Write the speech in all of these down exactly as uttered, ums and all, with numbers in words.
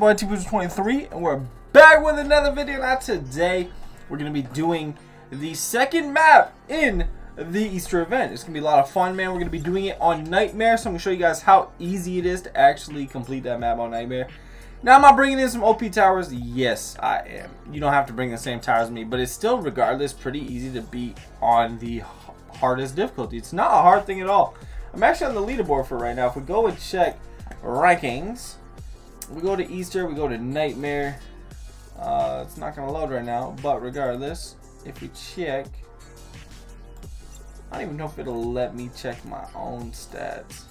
your boy T BOUDREAU twenty-three, and we're back with another video. Now today, we're gonna be doing the second map in the Easter event. It's gonna be a lot of fun, man. We're gonna be doing it on Nightmare, so I'm gonna show you guys how easy it is to actually complete that map on Nightmare. Now, am I bringing in some O P towers? Yes, I am. You don't have to bring the same towers as me, but it's still, regardless, pretty easy to beat on the hardest difficulty. It's not a hard thing at all. I'm actually on the leaderboard for right now. If we go and check rankings, we go to Easter, we go to Nightmare. Uh, it's not gonna load right now, but regardless, if we check, I don't even know if it'll let me check my own stats.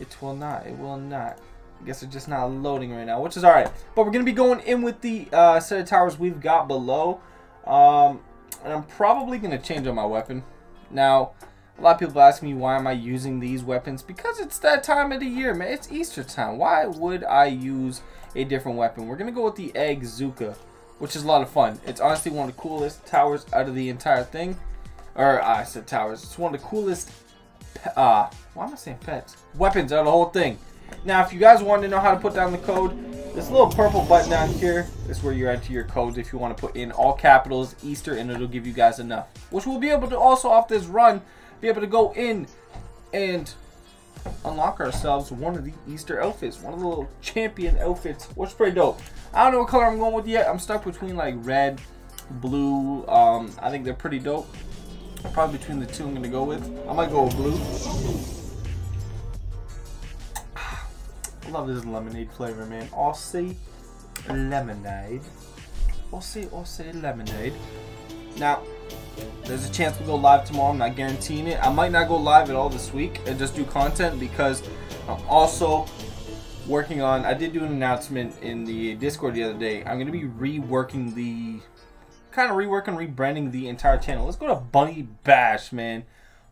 It will not. It will not. I guess it's just not loading right now, which is all right. But we're gonna be going in with the uh, set of towers we've got below, um, and I'm probably gonna change up my weapon. Now, a lot of people ask me why am I using these weapons? Because it's that time of the year, man. It's Easter time. Why would I use a different weapon? We're gonna go with the Egg Zooka, which is a lot of fun. It's honestly one of the coolest towers out of the entire thing. Or I said towers. It's one of the coolest. Uh, why am I saying pets? Weapons out of the whole thing. Now, if you guys want to know how to put down the code, this little purple button down here is where you enter your codes if you want to put in all capitals Easter, and it'll give you guys enough. Which we'll be able to also, off this run, be able to go in and unlock ourselves one of the Easter outfits, one of the little champion outfits, which is pretty dope. I don't know what color I'm going with yet. I'm stuck between like red, blue. Um, I think they're pretty dope. Probably between the two I'm going to go with. I might go with blue. I love this lemonade flavor, man. Aussie lemonade. Aussie, Aussie lemonade. Now, there's a chance we go live tomorrow. I'm not guaranteeing it. I might not go live at all this week and just do content because I'm also working on... I did do an announcement in the Discord the other day. I'm going to be reworking the... Kind of reworking, rebranding the entire channel. Let's go to Bunny Bash, man.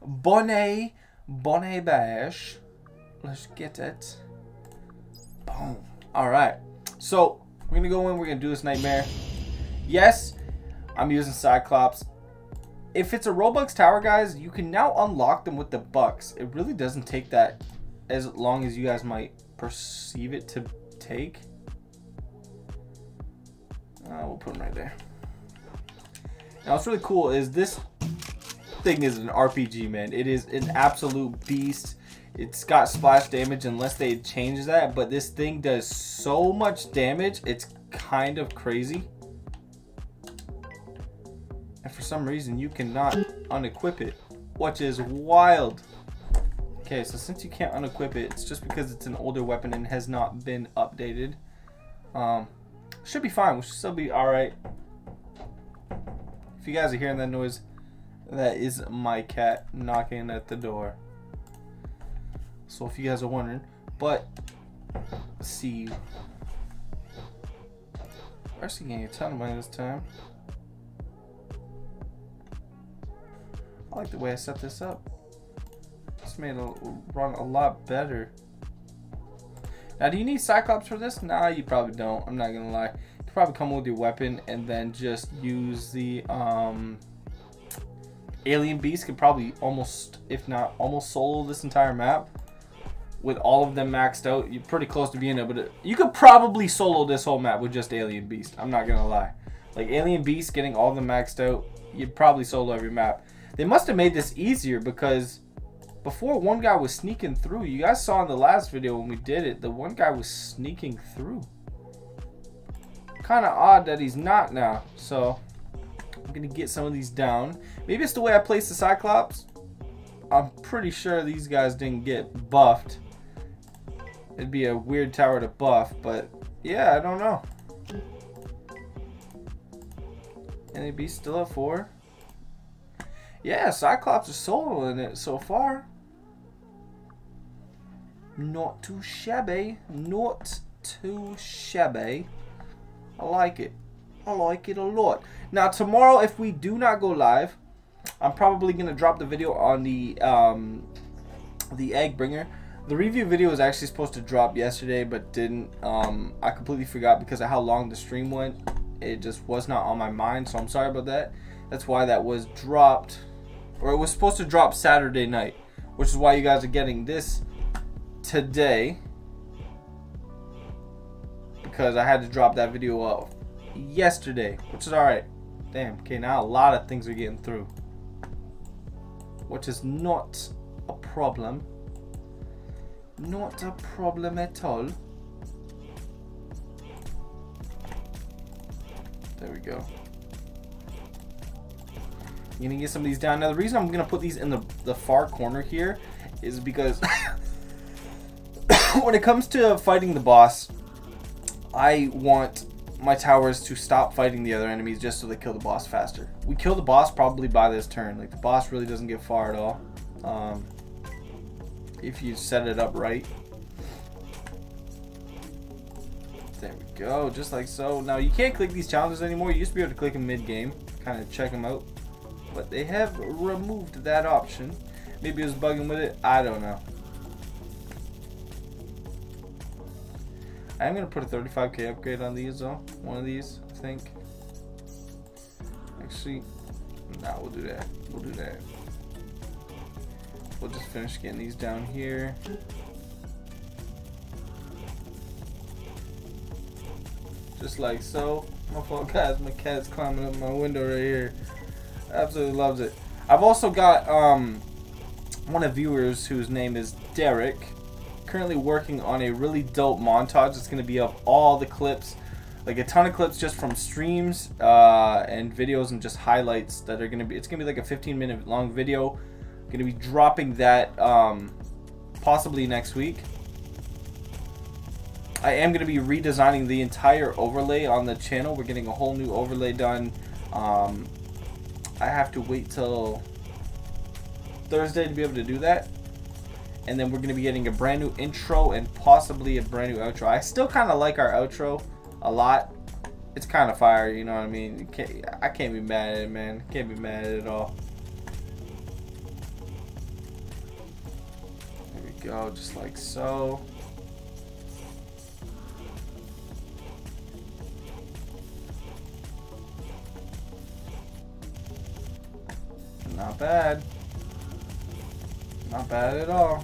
Bunny, Bunny Bash. Let's get it. Boom. All right, so we're gonna go in, we're gonna do this Nightmare. Yes, I'm using Cyclops. If it's a Robux tower, guys, you can now unlock them with the bucks. It really doesn't take that as long as you guys might perceive it to take. Uh, we'll put them right there. Now, what's really cool is this thing is an R P G, man. It is an absolute beast. It's got splash damage unless they change that, but this thing does so much damage, it's kind of crazy. And for some reason, you cannot unequip it, which is wild. Okay, so since you can't unequip it, it's just because it's an older weapon and has not been updated. Um, should be fine. We should still be all right. If you guys are hearing that noise, that is my cat knocking at the door. So if you guys are wondering, but let's see, we're actually getting a ton of money this time. I like the way I set this up. This made it run a lot better. Now, do you need Cyclops for this? Nah, you probably don't. I'm not gonna lie. You probably come with your weapon and then just use the um, Alien Beast. Could probably almost, if not almost, solo this entire map. With all of them maxed out, you're pretty close to being able to... You could probably solo this whole map with just Alien Beast. I'm not going to lie. Like, Alien Beast getting all of them maxed out, you'd probably solo every map. They must have made this easier because before one guy was sneaking through. You guys saw in the last video when we did it, the one guy was sneaking through. Kind of odd that he's not now. So, I'm going to get some of these down. Maybe it's the way I placed the Cyclops. I'm pretty sure these guys didn't get buffed. It'd be a weird tower to buff, but yeah, I don't know. And it'd be still at four. Yeah, Cyclops is soloing it so far. Not too shabby. Not too shabby. I like it. I like it a lot. Now, tomorrow, if we do not go live, I'm probably going to drop the video on the, um, the Egg Bringer. The review video was actually supposed to drop yesterday, but didn't. Um, I completely forgot because of how long the stream went. It just was not on my mind, so I'm sorry about that. That's why that was dropped, or it was supposed to drop Saturday night, which is why you guys are getting this today. because I had to drop that video off yesterday, which is alright. Damn, okay, now a lot of things are getting through, which is not a problem. Not a problem at all. There we go. I'm gonna get some of these down. Now the reason I'm gonna put these in the, the far corner here is because when it comes to fighting the boss, I want my towers to stop fighting the other enemies just so they kill the boss faster. We kill the boss probably by this turn. Like, the boss really doesn't get far at all, um, if you set it up right. There we go, just like so. Now you can't click these challenges anymore. You used to be able to click them mid-game, kind of check them out, but they have removed that option. Maybe it was bugging with it, I don't know. I'm gonna put a thirty-five K upgrade on these though. One of these, I think. Actually, nah, we'll do that. We'll do that. We'll just finish getting these down here. Just like so. My fault, guys. My cat's climbing up my window right here. Absolutely loves it. I've also got um one of viewers whose name is Derek. Currently working on a really dope montage. It's gonna be up all the clips, like a ton of clips just from streams uh, and videos and just highlights that are gonna be. It's gonna be like a fifteen minute long video. I'm gonna be dropping that um, possibly next week. I am gonna be redesigning the entire overlay on the channel. We're getting a whole new overlay done. Um, I have to wait till Thursday to be able to do that. And then we're going to be getting a brand new intro and possibly a brand new outro. I still kind of like our outro a lot. It's kind of fire, you know what I mean? Can't, I can't be mad at it, man. Can't be mad at it at all. There we go, just like so. Not bad. Not bad at all.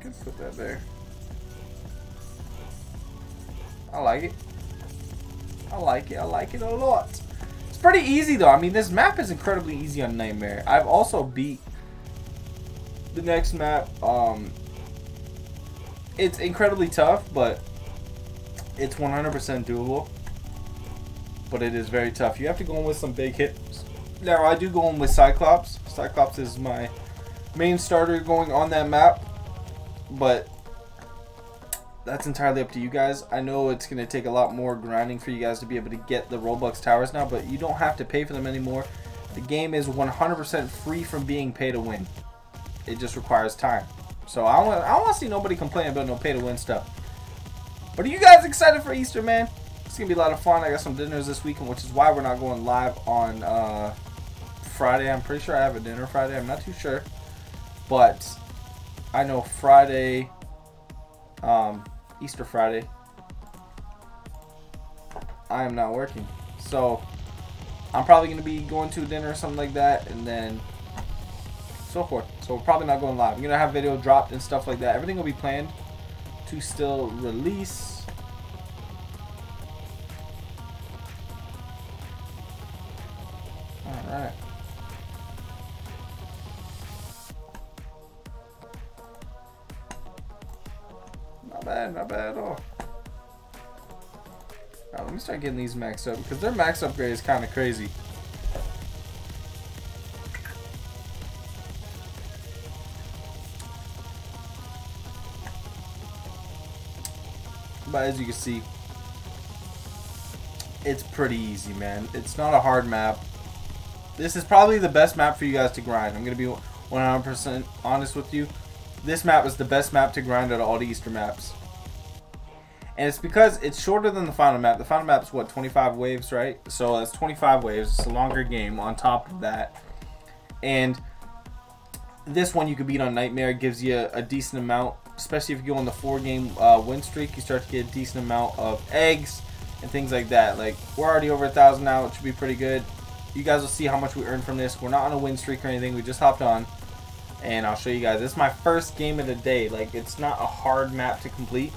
Could put that there. I like it. I like it. I like it a lot. It's pretty easy though. I mean, this map is incredibly easy on Nightmare. I've also beat the next map. Um, It's incredibly tough, but it's one hundred percent doable. But it is very tough. You have to go in with some big hits. Now, I do go in with Cyclops. Cyclops is my main starter going on that map. But that's entirely up to you guys. I know it's going to take a lot more grinding for you guys to be able to get the Robux towers now, but you don't have to pay for them anymore. The game is one hundred percent free from being pay to win. It just requires time. So I don't, I don't want to see nobody complain about no pay-to-win stuff. But are you guys excited for Easter, man? It's going to be a lot of fun. I got some dinners this weekend, which is why we're not going live on uh, Friday. I'm pretty sure I have a dinner Friday. I'm not too sure. But I know Friday, um, Easter Friday, I am not working. So I'm probably going to be going to a dinner or something like that, and then so forth. So we're probably not going live. We're gonna have video dropped and stuff like that. Everything will be planned to still release. All right. Not bad, not bad at all. All right, let me start getting these maxed up because their max upgrade is kind of crazy. But as you can see, it's pretty easy, man. It's not a hard map. This is probably the best map for you guys to grind. I'm going to be one hundred percent honest with you. This map is the best map to grind out of all the Easter maps. And it's because it's shorter than the final map. The final map is, what, twenty-five waves, right? So that's twenty-five waves. It's a longer game on top of that. And this one you could beat on Nightmare. It gives you a decent amount. Especially if you go on the four game uh, win streak, you start to get a decent amount of eggs. and things like that. Like, we're already over a thousand now, which should be pretty good. You guys will see how much we earned from this. We're not on a win streak or anything. We just hopped on, and I'll show you guys. This is my first game of the day. Like, it's not a hard map to complete.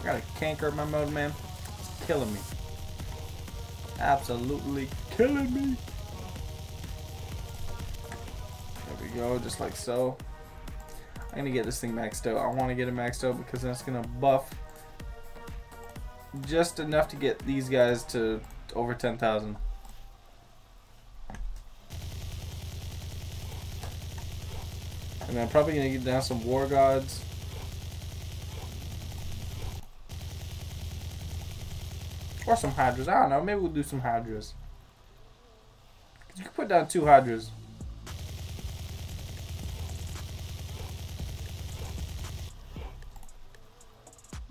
I got a canker in my mode, man. It's killing me. Absolutely killing me. There we go, just like so. I'm gonna get this thing maxed out. I want to get it maxed out because that's gonna buff just enough to get these guys to over ten thousand. And I'm probably gonna get down some War Gods. Or some Hydras. I don't know. Maybe we'll do some Hydras. You can put down two Hydras.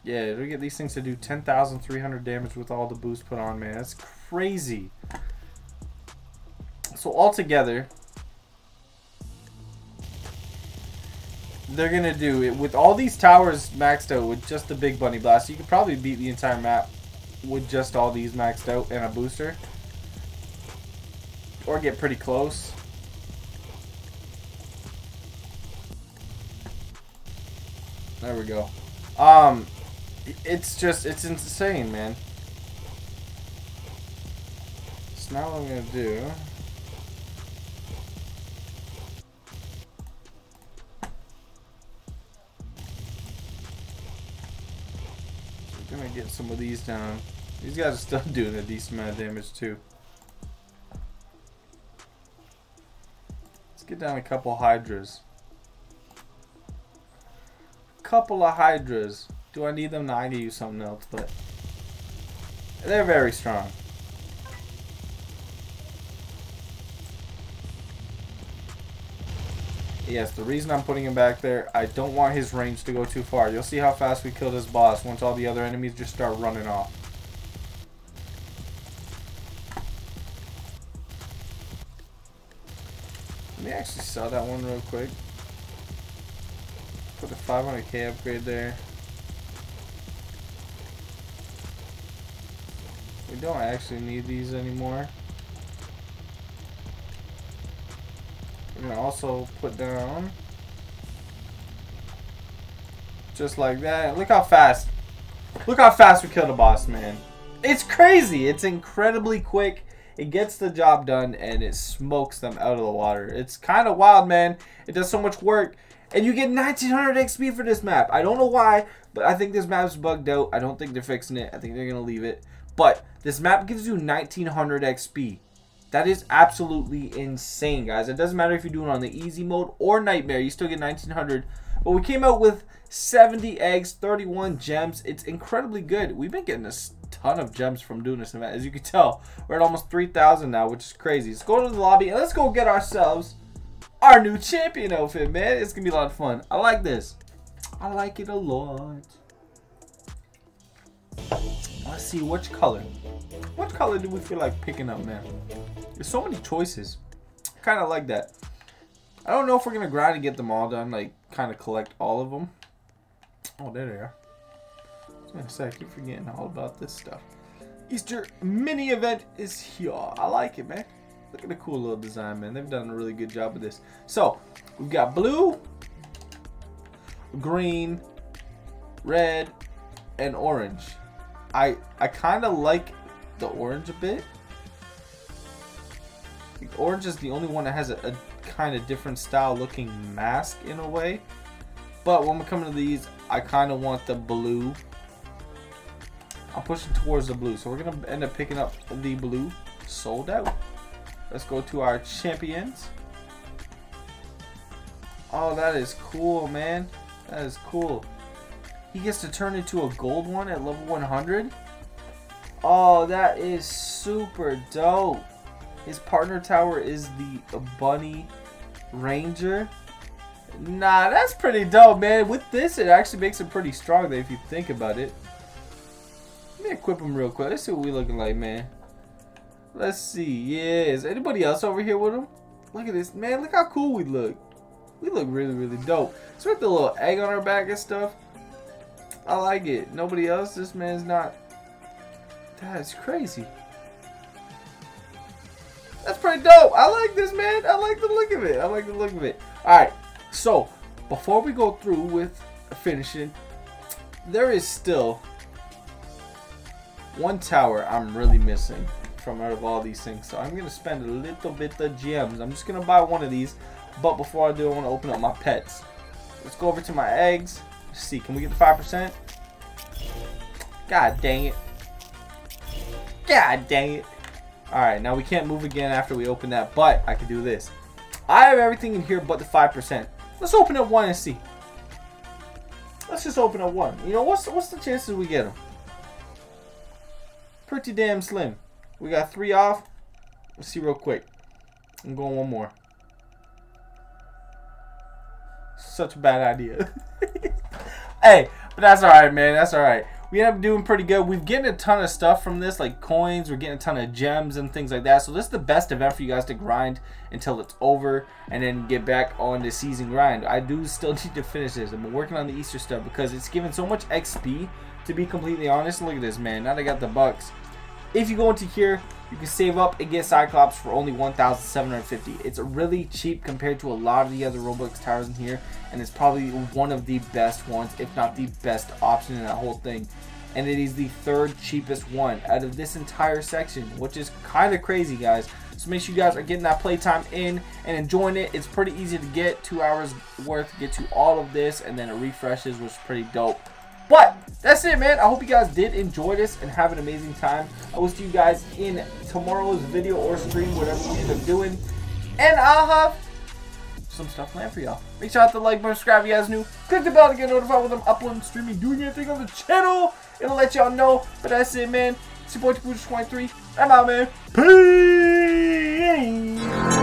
Yeah, we get these things to do ten thousand three hundred damage with all the boost put on, man. That's crazy. So altogether, they're gonna do it with all these towers maxed out with just the big bunny blast. You could probably beat the entire map with just all these maxed out and a booster, or get pretty close. There we go. Um it's just, it's insane, man. So now what I'm gonna do, we're gonna get some of these down. These guys are still doing a decent amount of damage too. Let's get down a couple Hydras. A couple of Hydras. Do I need them? No, I need to use something else, but they're very strong. Yes, the reason I'm putting him back there, I don't want his range to go too far. You'll see how fast we kill this boss once all the other enemies just start running off. Let me actually sell that one real quick. Put a five hundred K upgrade there. We don't actually need these anymore. We're gonna also put down just like that. Look how fast, look how fast we kill the boss, man. It's crazy. It's incredibly quick. It gets the job done and it smokes them out of the water. It's kind of wild, man. It does so much work. And you get nineteen hundred X P for this map. I don't know why, but I think this map's bugged out. I don't think they're fixing it. I think they're gonna leave it. But this map gives you nineteen hundred X P. That is absolutely insane, guys. It doesn't matter if you're doing it on the easy mode or nightmare. You still get nineteen hundred. But we came out with seventy eggs, thirty-one gems. It's incredibly good. We've been getting a ton of gems from doing this event. As you can tell, we're at almost three thousand now, which is crazy. Let's go to the lobby and let's go get ourselves our new champion outfit, man. It's going to be a lot of fun. I like this. I like it a lot. Let's see, which color? What color do we feel like picking up, man? There's so many choices. Kind of like that. I don't know if we're going to grind and get them all done, like kind of collect all of them. Oh, there they are. Wait a sec, you're forgetting all about this stuff. Easter mini event is here. I like it, man. Look at the cool little design, man. They've done a really good job with this. So, we've got blue, green, red, and orange. I I kind of like the orange a bit. I think orange is the only one that has a, a kind of different style looking mask in a way. But when we come to these, I kind of want the blue. I'm pushing towards the blue, so we're gonna end up picking up the blue. Sold out. Let's go to our champions. Oh, that is cool, man. That is cool. He gets to turn into a gold one at level one hundred. Oh, that is super dope. His partner tower is the bunny ranger. Nah, that's pretty dope, man. With this, it actually makes him pretty strong, though, if you think about it. Let me equip him real quick. Let's see what we looking like, man. Let's see. Yeah, is anybody else over here with him? Look at this, man. Look how cool we look. We look really, really dope. So we have the little egg on our back and stuff. I like it. Nobody else? This man's not... That's crazy. That's pretty dope. I like this, man. I like the look of it. I like the look of it. Alright, so before we go through with finishing, there is still one tower I'm really missing from out of all these things. So I'm going to spend a little bit of gems. I'm just going to buy one of these. But before I do, I want to open up my pets. Let's go over to my eggs. Let's see. Can we get the five percent? God dang it. God dang it. Alright, now we can't move again after we open that. But I can do this. I have everything in here but the five percent. Let's open up one and see. Let's just open up one. You know, what's, what's the chances we get them? Pretty damn slim. We got three off. Let's see real quick. I'm going one more. Such a bad idea. Hey, but that's alright, man. That's alright. We end up doing pretty good. We've getting a ton of stuff from this, like coins. We're getting a ton of gems and things like that. So this is the best event for you guys to grind until it's over and then get back on the season grind. I do still need to finish this. I've been working on the Easter stuff because it's given so much X P, to be completely honest. Look at this, man. Now they got the bucks. If you go into here, you can save up and get Cyclops for only one thousand seven hundred fifty. It's really cheap compared to a lot of the other Robux towers in here, and it's probably one of the best ones, if not the best option in that whole thing. And it is the third cheapest one out of this entire section, which is kind of crazy, guys. So make sure you guys are getting that playtime in and enjoying it. It's pretty easy to get two hours worth, get to all of this, and then it refreshes, which is pretty dope. But that's it, man. I hope you guys did enjoy this and have an amazing time. I will see you guys in tomorrow's video or stream, whatever we end up doing. And I'll have some stuff planned for y'all. Make sure to hit the like button, subscribe if you guys new. Click the bell to get notified when I'm uploading, streaming, doing anything on the channel. It'll let y'all know. But that's it, man. It's your boy T BOUDREAU twenty-three. I'm out, man. Peace.